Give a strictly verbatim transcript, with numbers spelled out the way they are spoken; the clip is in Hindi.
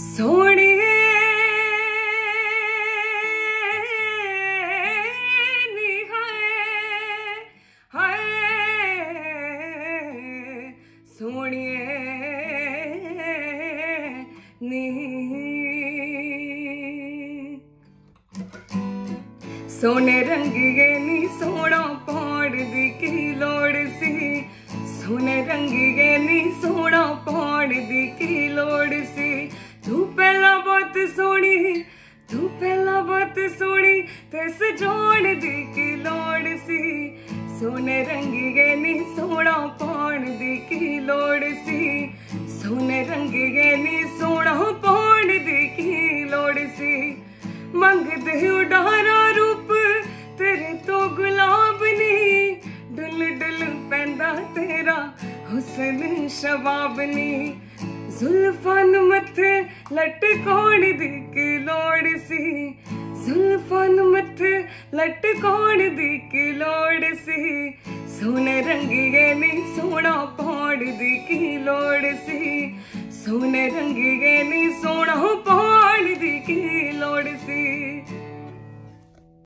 सोनिए सोने रंगिए नी सोना पौड़ दी की लोड़ सी, सोने रंगिए नी सोना पौड़ दी की लोड़ सी। तू पहला बहुत सोनी, तू पहला बहुत सोनी, तेस जोड़ दी की लोड़ सी। सोने रंगिए नी सोना पौड़ दी की लोड़ सी, सोने रंगिए नी सोना पौड़ दी की लोड़ सी। मंगदे उडारा रूप तेरे तो गुलाब नी, डुल डुल पैंदा तेरा हुस्न शबाब नी। जुल्फान मथे लटकोण दी की लोड़ सी, जुल्फान मथे लटकोण दी की लोड़ सी। सोने रंगिए नी सोना पौड़ दी की लोड़ सी, सोने रंगिए नी सोना पौड़ दी की लोड़ सी।